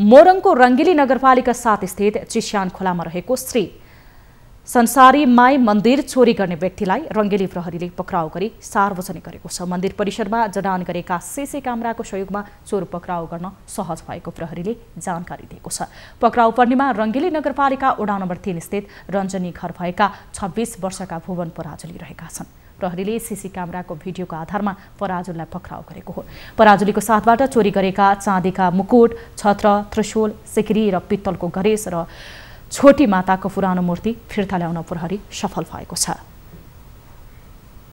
मोरङको रंगेली नगरपालिका 7 स्थित चिस्याङ खोलामा रहेको श्री संसारी माई मन्दिर चोरी गर्ने व्यक्तिलाई रंगेली प्रहरीले पक्राउ गरी सार्वजनिक गरेको छ। मन्दिर परिसरमा जडान गरेका सीसी क्यामेराको सहयोगमा चोर पक्राउ गर्न सहज भएको प्रहरीले जानकारी दिएको छ। पक्राउ पर्नेमा रंगेली नगरपालिका वडा नम्बर 3 स्थित रञ्जनी घर भएका 26 वर्षका भुवन पराजुली रहेका छन्। प्रहरीले सीसी क्यामेराको भिडियोको आधारमा पराजुलीलाई पक्राउ गरेको हो। पराजुलीको साथबाट चोरी गरेका चाँदीका मुकुट, छत्र, त्रिशूल, सिक्री र पित्तलको गणेश र छोटी माताको पुरानो मूर्ति फिर्ता ल्याउन प्रहरी सफल भएको छ।